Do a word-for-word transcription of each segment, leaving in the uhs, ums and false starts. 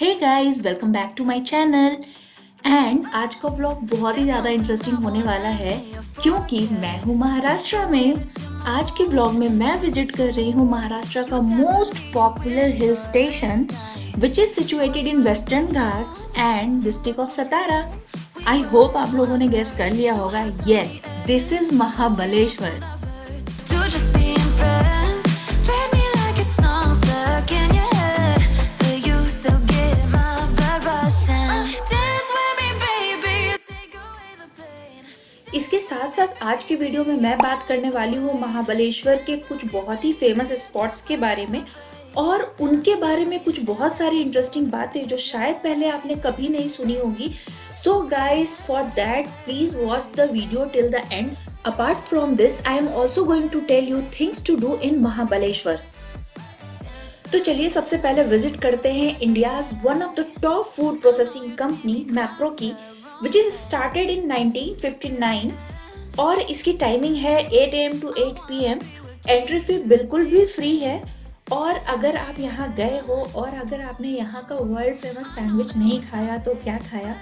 Hey guys, welcome back to my channel. And आज का vlog बहुत ही ज़्यादा इंटरेस्टिंग होने वाला है क्योंकि मैं हूँ महाराष्ट्र में। आज के व्लॉग में मैं विजिट कर रही हूँ महाराष्ट्र का most popular hill station which is situated in western Ghats and district of Satara. I hope आप लोगों ने गेस कर लिया होगा। Yes, this is Mahabaleshwar. इसके साथ साथ आज के वीडियो में मैं बात करने वाली हूँ महाबलेश्वर के कुछ बहुत ही फेमस स्पॉट्स के बारे में और उनके बारे में कुछ बहुत सारी इंटरेस्टिंग बातें जो शायद पहले आपने कभी नहीं सुनी होंगी। So guys, for that please watch the video till the end. Apart from this, I am also going to tell you things to do in Mahabaleshwar. तो चलिए सबसे पहले विजिट करते हैं India's one of the top food processing company Mapro की, which is started in nineteen fifty nine और इसकी timing है eight A M to eight P M. Entry fee बिल्कुल भी फ्री है और अगर आप यहाँ गए हो और अगर आपने यहाँ का वर्ल्ड फेमस सैंडविच नहीं खाया तो क्या खाया।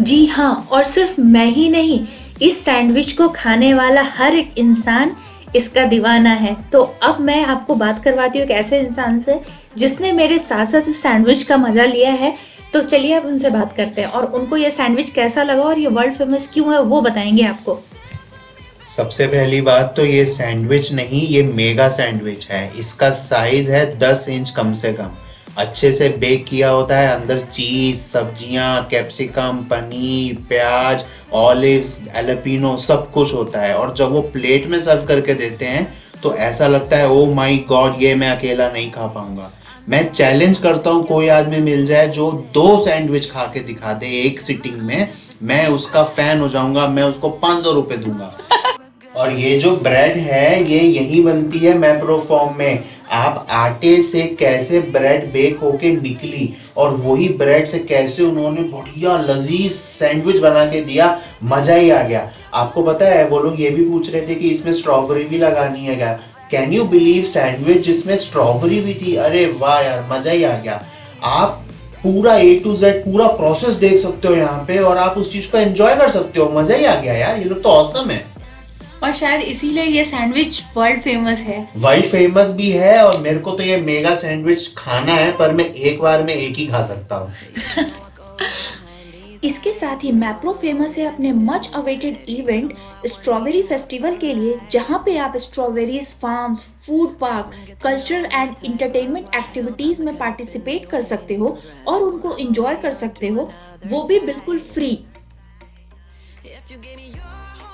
जी हाँ, और सिर्फ मैं ही नहीं, इस सैंडविच को खाने वाला हर एक इंसान इसका दीवाना है। तो अब मैं आपको बात करवाती हूँ एक ऐसे इंसान से जिसने मेरे साथ साथ इस सैंडविच का मज़ा लिया है। तो चलिए अब उनसे बात करते हैं और उनको ये सैंडविच कैसा लगा और ये वर्ल्ड फेमस क्यों है वो बताएंगे आपको। सबसे पहली बात तो ये सैंडविच नहीं, ये मेगा सैंडविच है। इसका साइज है दस इंच कम से कम। अच्छे से बेक किया होता है, अंदर चीज़, सब्जियां, कैप्सिकम, पनीर, प्याज, ऑलिव्स, एलेपिनो सब कुछ होता है। और जब वो प्लेट में सर्व करके देते हैं तो ऐसा लगता है, ओ माय गॉड, ये मैं अकेला नहीं खा पाऊंगा। मैं चैलेंज करता हूँ कोई आदमी मिल जाए जो दो सैंडविच खा के दिखा दे एक सिटिंग में, मैं उसका फैन हो जाऊंगा। मैं उसको पाँच सौ रुपये दूंगा। और ये जो ब्रेड है ये यही बनती है मैप्रो फॉर्म में। आप आटे से कैसे ब्रेड बेक होके निकली और वही ब्रेड से कैसे उन्होंने बढ़िया लजीज सैंडविच बना के दिया, मज़ा ही आ गया। आपको पता है वो लोग ये भी पूछ रहे थे कि इसमें स्ट्रॉबेरी भी लगानी है क्या। कैन यू बिलीव, सैंडविच जिसमें स्ट्रॉबेरी भी थी। अरे वाह यार, मज़ा ही आ गया। आप पूरा ए टू जेड पूरा प्रोसेस देख सकते हो यहाँ पे और आप उस चीज़ को एंजॉय कर सकते हो। मज़ा ही आ गया यार, ये लोग तो ऑसम है। और शायद इसीलिए ये सैंडविच वर्ल्ड फेमस है। वर्ल्ड फेमस भी है और मेरे को तो ये मेगा सैंडविच खाना है, पर मैं एक बार में एक ही खा सकता हूँ। इसके साथ ही मैप्रो फेमस है अपने much awaited event strawberry festival के लिए, जहाँ पे आप strawberries farms, food park, cultural and entertainment activities में पार्टिसिपेट कर सकते हो और उनको एंजॉय कर सकते हो, वो भी बिल्कुल फ्री।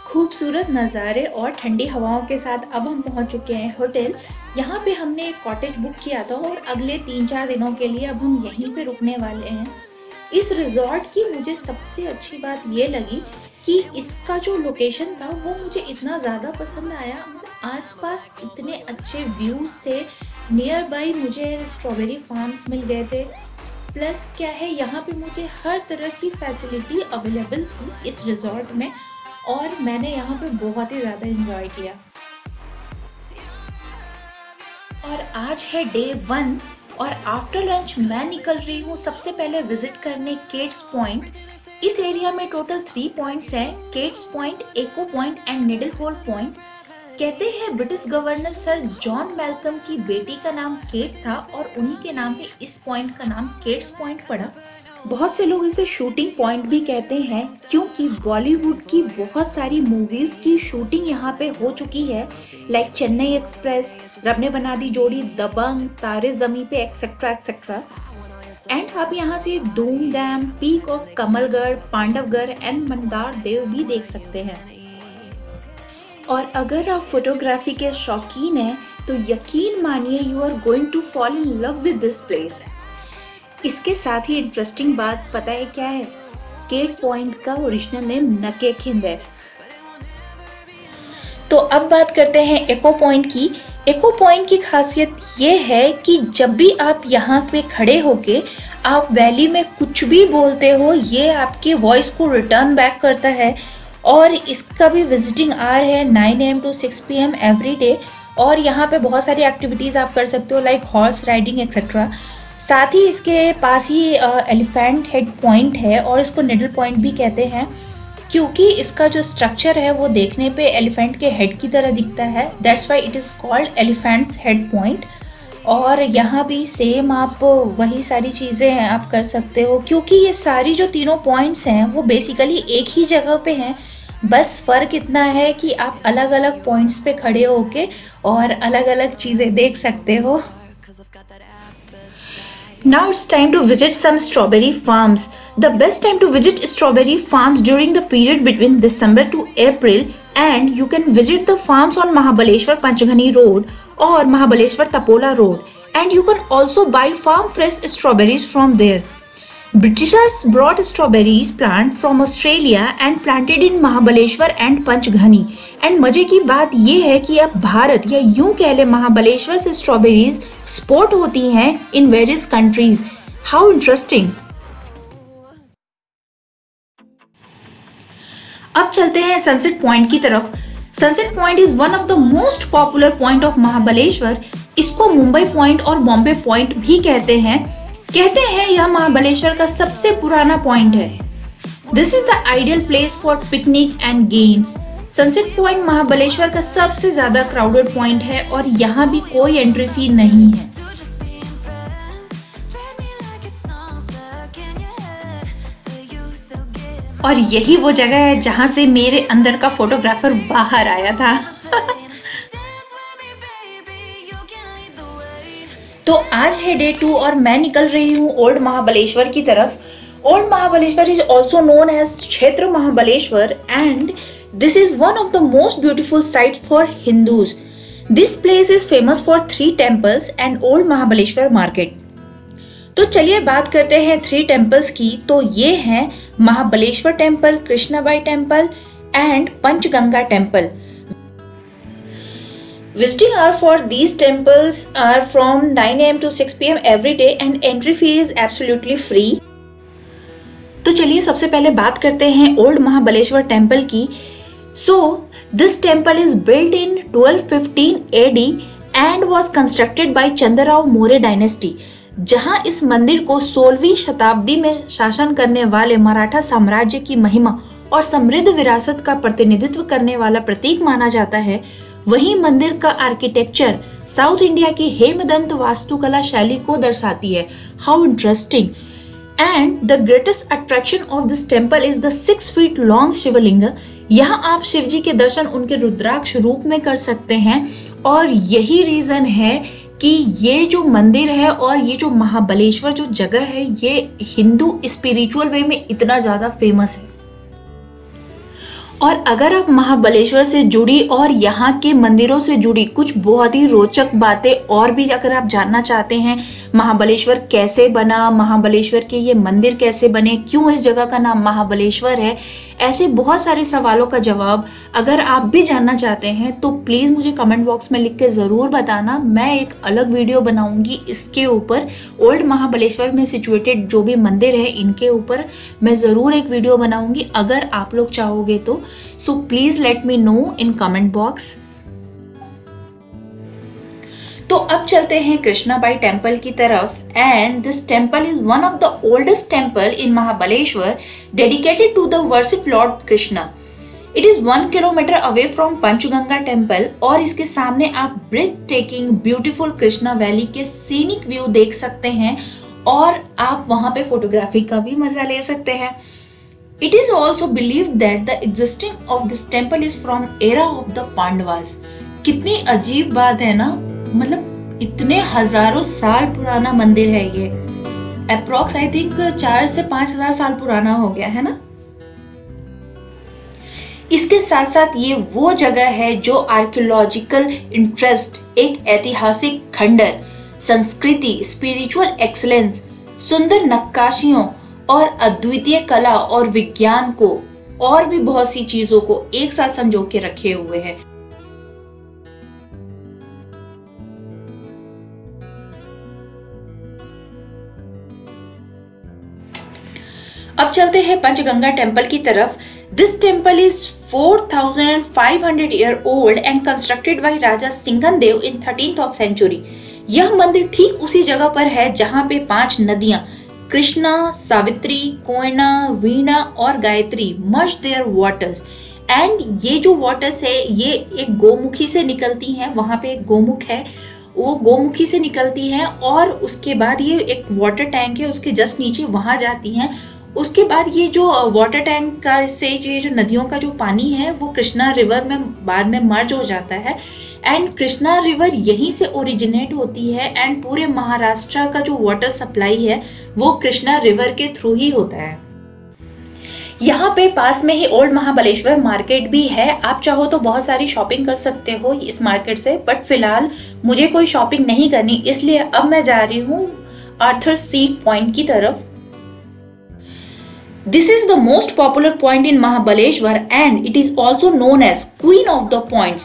खूबसूरत नज़ारे और ठंडी हवाओं के साथ अब हम पहुंच चुके हैं होटल। यहाँ पे हमने एक कॉटेज बुक किया था और अगले तीन चार दिनों के लिए अब हम यहीं पे रुकने वाले हैं। इस रिज़ॉर्ट की मुझे सबसे अच्छी बात ये लगी कि इसका जो लोकेशन था वो मुझे इतना ज़्यादा पसंद आया। आसपास इतने अच्छे व्यूज़ थे, नियर बाई मुझे स्ट्रॉबेरी फार्म्स मिल गए थे। प्लस क्या है, यहाँ पे मुझे हर तरह की फैसिलिटी अवेलेबल थी इस रिज़ॉर्ट में और मैंने यहाँ पे बहुत ही ज़्यादा एंजॉय किया। और आज है डे वन और आफ्टर लंच मैं निकल रही हूँ सबसे पहले विजिट करने केट्स पॉइंट। इस एरिया में टोटल थ्री पॉइंट्स हैं, Kate's point, echo point and needle hole point. कहते हैं British governor sir John Malcolm की बेटी का नाम केट था और उन्हीं के नाम पे इस पॉइंट का नाम केट्स पॉइंट पड़ा। बहुत से लोग इसे शूटिंग पॉइंट भी कहते हैं क्योंकि बॉलीवुड की बहुत सारी मूवीज़ की शूटिंग यहाँ पे हो चुकी है, लाइक चेन्नई एक्सप्रेस, रब ने बना दी जोड़ी, दबंग, तारे ज़मीं पे, एक्सेट्रा एक्सेट्रा। एंड आप यहाँ से Dhom dam, peak of Kamalgad, Pandavgad and Mandar Dev भी देख सकते हैं। और अगर आप फोटोग्राफी के शौकीन हैं तो यकीन मानिए you are going to fall in love with this place. इसके साथ ही इंटरेस्टिंग बात पता है क्या है, केट पॉइंट का ओरिजिनल नेम नकेखिंद है। तो अब बात करते हैं एको पॉइंट की। एको पॉइंट की खासियत ये है कि जब भी आप यहाँ पे खड़े होके आप वैली में कुछ भी बोलते हो ये आपके वॉइस को रिटर्न बैक करता है और इसका भी विजिटिंग आवर है nine A M to six P M every day. और यहाँ पे बहुत सारी एक्टिविटीज़ आप कर सकते हो लाइक हॉर्स राइडिंग एक्सेट्रा। साथ ही इसके पास ही एलिफेंट हेड पॉइंट है और इसको निडल पॉइंट भी कहते हैं क्योंकि इसका जो स्ट्रक्चर है वो देखने पे एलिफेंट के हेड की तरह दिखता है। That's why it is called elephant's head point. और यहाँ भी सेम आप वही सारी चीज़ें आप कर सकते हो क्योंकि ये सारी जो तीनों पॉइंट्स हैं वो बेसिकली एक ही जगह पे हैं, बस फ़र्क इतना है कि आप अलग अलग पॉइंट्स पे खड़े होके और अलग अलग चीज़ें देख सकते हो। Now it's time to visit some strawberry farms. The best time to visit strawberry farms during the period between December to April, and you can visit the farms on Mahabaleshwar Panchghani Road or Mahabaleshwar Tapola Road, and you can also buy farm fresh strawberries from there. Britishers brought strawberries plant from Australia and planted in Mahabaleshwar and Panchghani. And मजे की बात ये है कि अब भारत या यूं कह ले महाबलेश्वर से स्ट्रॉबेरीज एक्सपोर्ट होती हैं in various countries. How interesting. अब चलते हैं सनसेट पॉइंट की तरफ। Sunset point is one of the most popular point of Mahabaleshwar. इसको मुंबई पॉइंट और बॉम्बे पॉइंट भी कहते हैं। कहते हैं यह महाबलेश्वर का सबसे पुराना पॉइंट है। This is the ideal place for picnic and games. Sunset point Mahabaleshwar का सबसे ज्यादा क्राउडेड पॉइंट है और यहाँ भी कोई एंट्री फी नहीं है। और यही वो जगह है जहाँ से मेरे अंदर का फोटोग्राफर बाहर आया था। तो आज है डे टू और मैं निकल रही हूँ ओल्ड महाबलेश्वर की तरफ। Old Mahabaleshwar is also known as Kshetra Mahabaleshwar and This is one of the most beautiful sites for Hindus. This place is famous for three temples and Old Mahabaleshwar Market. तो चलिए बात करते हैं थ्री टेम्पल्स की। तो ये हैं Mahabaleshwar temple, Krishnabai temple and Panchganga temple. Visiting hour for these temples are from nine A M to six P M every day and entry fee is absolutely free. तो चलिए सबसे पहले बात करते हैं ओल्ड महाबलेश्वर टेम्पल की। So this temple is built in twelve fifteen A D and was constructed by Chandrarao Maurya dynasty, जहां इस मंदिर को सोलहवीं शताब्दी में शासन करने वाले मराठा साम्राज्य की महिमा और समृद्ध विरासत का प्रतिनिधित्व करने वाला प्रतीक माना जाता है। वहीं मंदिर का आर्किटेक्चर साउथ इंडिया की हेमदंत वास्तुकला शैली को दर्शाती है। How interesting. And the greatest attraction of this temple is the six feet long shivling. यहाँ आप शिव जी के दर्शन उनके रुद्राक्ष रूप में कर सकते हैं और यही रीजन है कि ये जो मंदिर है और ये जो महाबलेश्वर जो जगह है ये हिंदू स्पिरिचुअल वे में इतना ज़्यादा फेमस है। और अगर आप महाबलेश्वर से जुड़ी और यहाँ के मंदिरों से जुड़ी कुछ बहुत ही रोचक बातें और भी अगर आप जानना चाहते हैं, महाबलेश्वर कैसे बना, महाबलेश्वर के ये मंदिर कैसे बने, क्यों इस जगह का नाम महाबलेश्वर है, ऐसे बहुत सारे सवालों का जवाब अगर आप भी जानना चाहते हैं तो प्लीज़ मुझे कमेंट बॉक्स में लिख के ज़रूर बताना। मैं एक अलग वीडियो बनाऊँगी इसके ऊपर। ओल्ड महाबलेश्वर में सिचुएटेड जो भी मंदिर है इनके ऊपर मैं ज़रूर एक वीडियो बनाऊँगी अगर आप लोग चाहोगे तो। So please let me know in comment box. तो अब चलते हैं कृष्णाबाई टेम्पल की तरफ। And this temple is one of the oldest temple in Mahabaleshwar dedicated to the worship lord Krishna. It is one kilometer away from Panchganga temple और इसके सामने आप breath taking beautiful Krishna valley के सीनिक व्यू देख सकते हैं और आप वहां पे फोटोग्राफी का भी मजा ले सकते हैं। It is also believed that the existing of this temple is from era of the Pandavas. कितनी अजीब बात है ना, मतलब इतने हजारों साल पुराना मंदिर है ये। Approx I think चार से पाँच हजार साल पुराना हो गया है ना। इसके साथ साथ ये वो जगह है जो आर्कियोलॉजिकल इंटरेस्ट, एक ऐतिहासिक खंडर, संस्कृति, स्पिरिचुअल एक्सलेंस, सुंदर नक्काशियों और अद्वितीय कला और विज्ञान को और भी बहुत सी चीजों को एक साथ संजो के रखे हुए है। अब चलते हैं पंचगंगा टेम्पल की तरफ। This temple is four thousand five hundred year old and constructed by Raja Singhandev in thirteenth of century. यह मंदिर ठीक उसी जगह पर है जहां पे पांच नदियां कृष्णा, सावित्री, कोयना, वीणा और Gayatri merge their waters. And ये जो वाटर्स है ये एक गोमुखी से निकलती हैं, वहां पे एक गोमुख है वो गोमुखी से निकलती है और उसके बाद ये एक वाटर टैंक है उसके जस्ट नीचे वहाँ जाती हैं। उसके बाद ये जो वाटर टैंक का से ये जो नदियों का जो पानी है वो कृष्णा रिवर में बाद में मर्ज हो जाता है। एंड कृष्णा रिवर यहीं से ओरिजिनेट होती है एंड पूरे महाराष्ट्र का जो वाटर सप्लाई है वो कृष्णा रिवर के थ्रू ही होता है। यहाँ पे पास में ही ओल्ड महाबलेश्वर मार्केट भी है, आप चाहो तो बहुत सारी शॉपिंग कर सकते हो इस मार्केट से, बट फिलहाल मुझे कोई शॉपिंग नहीं करनी इसलिए अब मैं जा रही हूँ आर्थर सीट पॉइंट की तरफ। This is the most popular point in Mahabaleshwar and it is also known as Queen of the Points.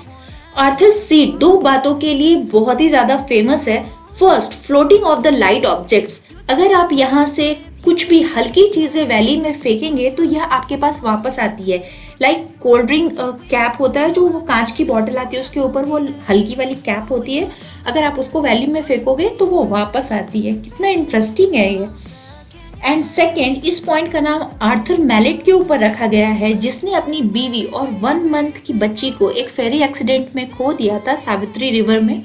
Arthur's Seat दो बातों के लिए बहुत ही ज़्यादा फेमस है। First, floating of the light objects. अगर आप यहाँ से कुछ भी हल्की चीज़ें वैली में फेंकेंगे तो यह आपके पास वापस आती है। लाइक कोल्ड ड्रिंक कैप होता है जो वो कांच की बॉटल आती है उसके ऊपर वो हल्की वाली कैप होती है, अगर आप उसको वैली में फेंकोगे तो वो वापस आती है। कितना इंटरेस्टिंग है ये। एंड सेकेंड, इस पॉइंट का नाम आर्थर मैलेट के ऊपर रखा गया है जिसने अपनी बीवी और वन मंथ की बच्ची को एक फेरी एक्सीडेंट में खो दिया था सावित्री रिवर में।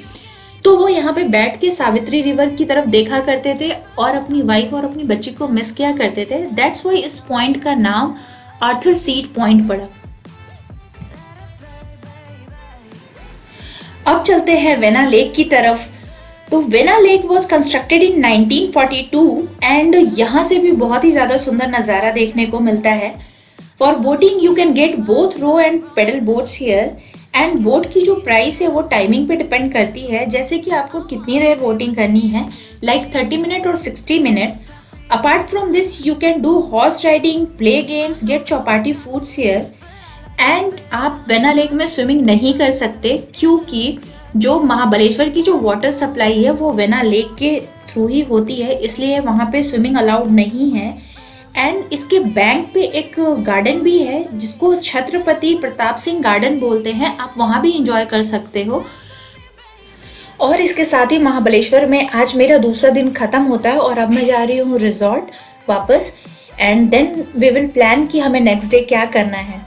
तो वो यहाँ पे बैठ के सावित्री रिवर की तरफ देखा करते थे और अपनी वाइफ और अपनी बच्ची को मिस किया करते थे। दैट्स वाई इस पॉइंट का नाम आर्थर सीट पॉइंट पड़ा। अब चलते हैं वेना लेक की तरफ। तो Venna lake was constructed in nineteen forty two and यहाँ से भी बहुत ही ज़्यादा सुंदर नज़ारा देखने को मिलता है। For boating you can get both row and pedal boats here and boat की जो प्राइस है वो टाइमिंग पे डिपेंड करती है, जैसे कि आपको कितनी देर बोटिंग करनी है, लाइक थर्टी मिनट और sixty minute. Apart from this you can do horse riding, play games, get Chowpatty foods here. And आप वेना लेक में स्विमिंग नहीं कर सकते क्योंकि जो महाबलेश्वर की जो वाटर सप्लाई है वो वेना लेक के थ्रू ही होती है, इसलिए वहाँ पे स्विमिंग अलाउड नहीं है। एंड इसके बैंक पे एक गार्डन भी है जिसको छत्रपति प्रताप सिंह गार्डन बोलते हैं, आप वहाँ भी इंजॉय कर सकते हो। और इसके साथ ही महाबलेश्वर में आज मेरा दूसरा दिन ख़त्म होता है और अब मैं जा रही हूँ रिजॉर्ट वापस and then we will plan कि हमें नेक्स्ट डे क्या करना है।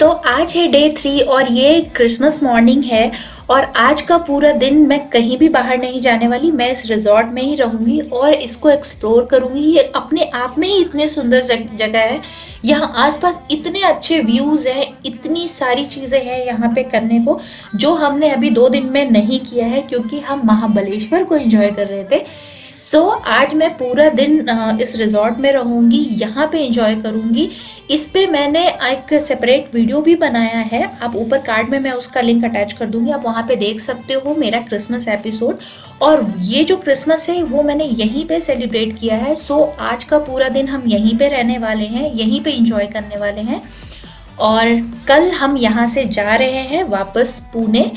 तो आज है डे थ्री और ये क्रिसमस मॉर्निंग है और आज का पूरा दिन मैं कहीं भी बाहर नहीं जाने वाली, मैं इस रिजॉर्ट में ही रहूँगी और इसको एक्सप्लोर करूँगी। ये अपने आप में ही इतने सुंदर जगह है, यहाँ आसपास इतने अच्छे व्यूज़ हैं, इतनी सारी चीज़ें हैं यहाँ पे करने को जो हमने अभी दो दिन में नहीं किया है क्योंकि हम महाबलेश्वर को एंजॉय कर रहे थे। सो so, आज मैं पूरा दिन इस रिजॉर्ट में रहूँगी, यहाँ पे एंजॉय करूँगी। इस पे मैंने एक सेपरेट वीडियो भी बनाया है, आप ऊपर कार्ड में मैं उसका लिंक अटैच कर दूँगी, आप वहाँ पे देख सकते हो मेरा क्रिसमस एपिसोड। और ये जो क्रिसमस है वो मैंने यहीं पे सेलिब्रेट किया है। सो so, आज का पूरा दिन हम यहीं पे रहने वाले हैं, यहीं पे एंजॉय करने वाले हैं और कल हम यहाँ से जा रहे हैं वापस पुणे।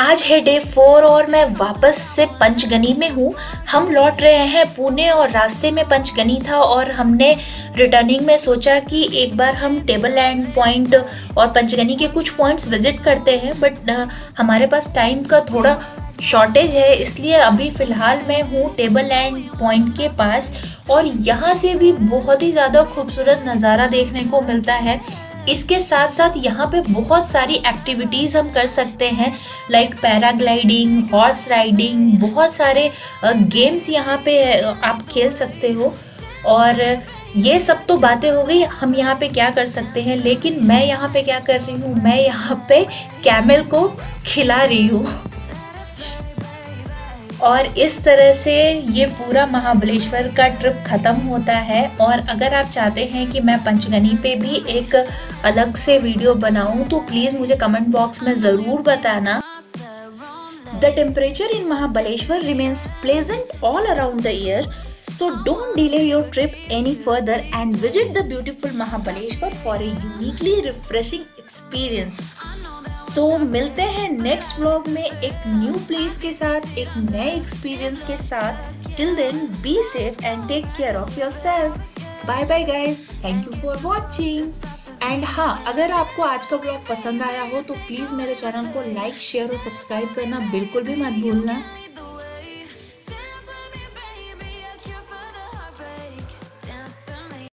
आज है डे फोर और मैं वापस से पंचगनी में हूँ। हम लौट रहे हैं पुणे और रास्ते में पंचगनी था और हमने रिटर्निंग में सोचा कि एक बार हम टेबल लैंड पॉइंट और पंचगनी के कुछ पॉइंट्स विजिट करते हैं, बट हमारे पास टाइम का थोड़ा शॉर्टेज है इसलिए अभी फ़िलहाल मैं हूँ टेबल लैंड पॉइंट के पास और यहाँ से भी बहुत ही ज़्यादा खूबसूरत नज़ारा देखने को मिलता है। इसके साथ साथ यहाँ पे बहुत सारी एक्टिविटीज़ हम कर सकते हैं, लाइक पैराग्लाइडिंग, हॉर्स राइडिंग, बहुत सारे गेम्स यहाँ पे आप खेल सकते हो। और ये सब तो बातें हो गई हम यहाँ पे क्या कर सकते हैं, लेकिन मैं यहाँ पे क्या कर रही हूँ, मैं यहाँ पे कैमल को खिला रही हूँ। और इस तरह से ये पूरा महाबलेश्वर का ट्रिप ख़त्म होता है। और अगर आप चाहते हैं कि मैं पंचगनी पे भी एक अलग से वीडियो बनाऊं तो प्लीज़ मुझे कमेंट बॉक्स में ज़रूर बताना। The temperature in Mahabaleshwar remains pleasant all around the year, so don't delay your trip any further and visit the beautiful Mahabaleshwar for a uniquely refreshing experience. So so, मिलते हैं next vlog में एक new place के साथ, एक नए experience के साथ। Till then be safe and take care of yourself. Bye bye guys, thank you for watching. And हाँ, अगर आपको आज का ब्लॉग पसंद आया हो तो प्लीज़ मेरे चैनल को लाइक शेयर और सब्सक्राइब करना बिल्कुल भी मत भूलना।